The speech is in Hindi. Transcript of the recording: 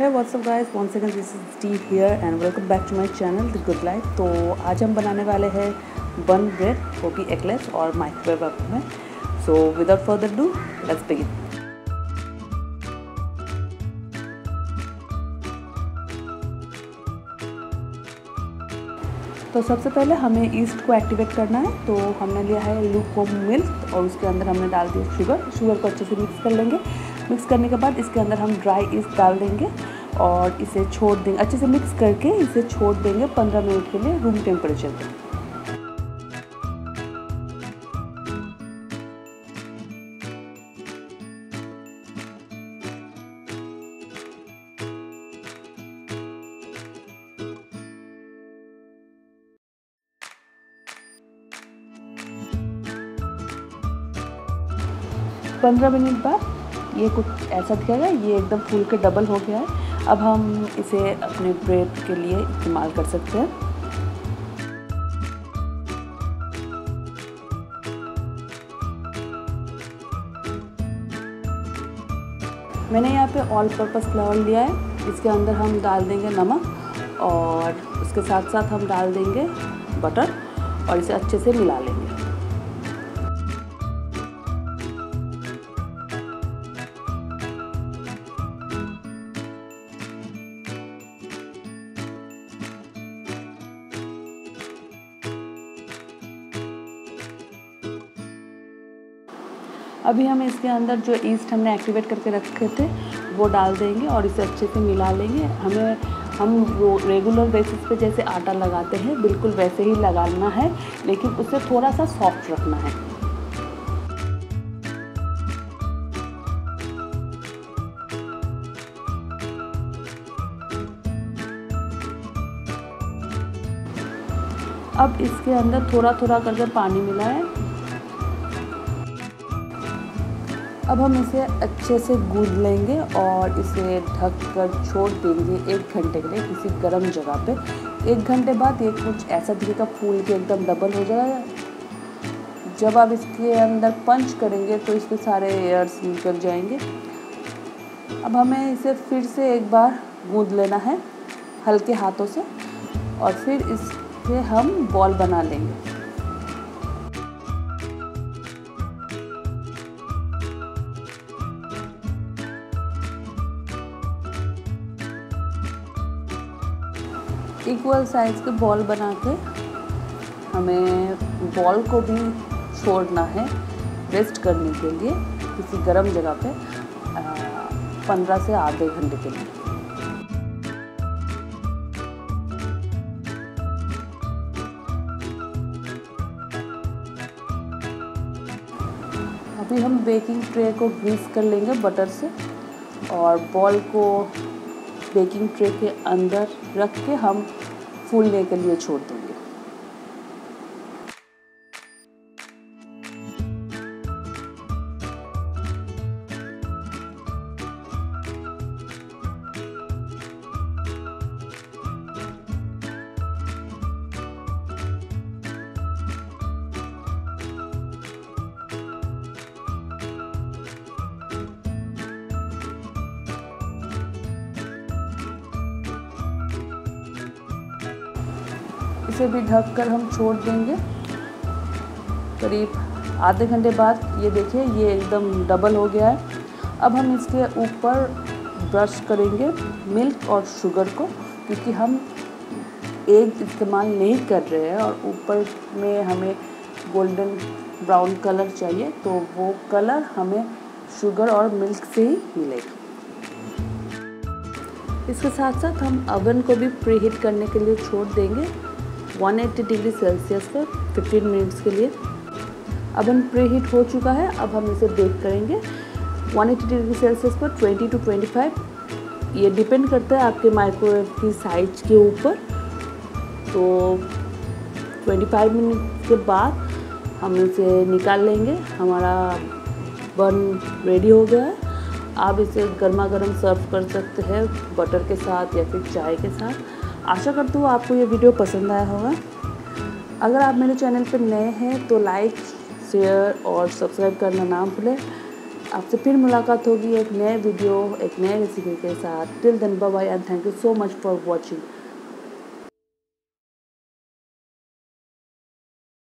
है what's up guys, once again this is D here and welcome back to my channel the good life. तो आज हम बनाने वाले हैं बन ब्रेड, वो भी एगलेस और माइक्रोवेव ओवन में। So without further do let's begin. तो सबसे पहले हमें यीस्ट को एक्टिवेट करना है। तो हमने लिया है लूकवार्म मिल्क और उसके अंदर हमने डाल दिया शुगर को अच्छे से मिक्स कर लेंगे। मिक्स करने के बाद इसके अंदर हम ड्राई ईस्ट डाल देंगे और इसे छोड़ देंगे, अच्छे से मिक्स करके इसे छोड़ देंगे 15 मिनट के लिए रूम टेम्परेचर पर। पंद्रह मिनट बाद ये कुछ ऐसा दिखेगा, ये एकदम फूल के डबल हो गया है। अब हम इसे अपने ब्रेड के लिए इस्तेमाल कर सकते हैं। मैंने यहाँ पे ऑल पर्पस फ्लावर लिया है, इसके अंदर हम डाल देंगे नमक और उसके साथ साथ हम डाल देंगे बटर और इसे अच्छे से मिला लेंगे। अभी हम इसके अंदर जो ईस्ट हमने एक्टिवेट करके रखे थे वो डाल देंगे और इसे अच्छे से मिला लेंगे। हम रेगुलर बेसिस पे जैसे आटा लगाते हैं बिल्कुल वैसे ही लगाना है, लेकिन उसे थोड़ा सा सॉफ्ट रखना है। अब इसके अंदर थोड़ा थोड़ा करके पानी मिलाएं। अब हम इसे अच्छे से गूंद लेंगे और इसे ढक कर छोड़ देंगे 1 घंटे के लिए किसी गर्म जगह पे। 1 घंटे बाद ये कुछ ऐसा दिखेगा, फूल के एकदम डबल हो जाएगा। जब आप इसके अंदर पंच करेंगे तो इसके सारे एयर्स निकल जाएंगे। अब हमें इसे फिर से एक बार गूंद लेना है हल्के हाथों से और फिर इसके हम बॉल बना लेंगे। इक्वल साइज़ के बॉल बना के हमें बॉल को भी छोड़ना है रेस्ट करने के लिए किसी गर्म जगह पे 15 से आधे घंटे के लिए। अभी हम बेकिंग ट्रे को ग्रीस कर लेंगे बटर से और बॉल को बेकिंग ट्रे के अंदर रख के हम फूलने के लिए छोड़ देंगे। इसे भी ढक कर हम छोड़ देंगे करीब आधे घंटे बाद। ये देखिए ये एकदम डबल हो गया है। अब हम इसके ऊपर ब्रश करेंगे मिल्क और शुगर को, क्योंकि हम एग इस्तेमाल नहीं कर रहे हैं और ऊपर में हमें गोल्डन ब्राउन कलर चाहिए, तो वो कलर हमें शुगर और मिल्क से ही मिलेगा। इसके साथ साथ हम ओवन को भी प्रीहीट करने के लिए छोड़ देंगे 180 डिग्री सेल्सियस पर 15 मिनट्स के लिए। ओवन प्रीहीट हो चुका है। अब हम इसे बेक करेंगे 180 डिग्री सेल्सियस पर 20 टू 25। ये डिपेंड करता है आपके माइक्रोवेव की साइज के ऊपर। तो 25 मिनट के बाद हम इसे निकाल लेंगे। हमारा बन रेडी हो गया है। आप इसे गर्मा गर्म सर्व कर सकते हैं बटर के साथ या फिर चाय के साथ। आशा करती हूँ आपको ये वीडियो पसंद आया होगा। अगर आप मेरे चैनल पर नए हैं तो लाइक, शेयर और सब्सक्राइब करना ना भूलें। आपसे फिर मुलाकात होगी एक नए वीडियो एक नए रेसिपी के साथ। Till then, bye bye, and thank you so much for watching.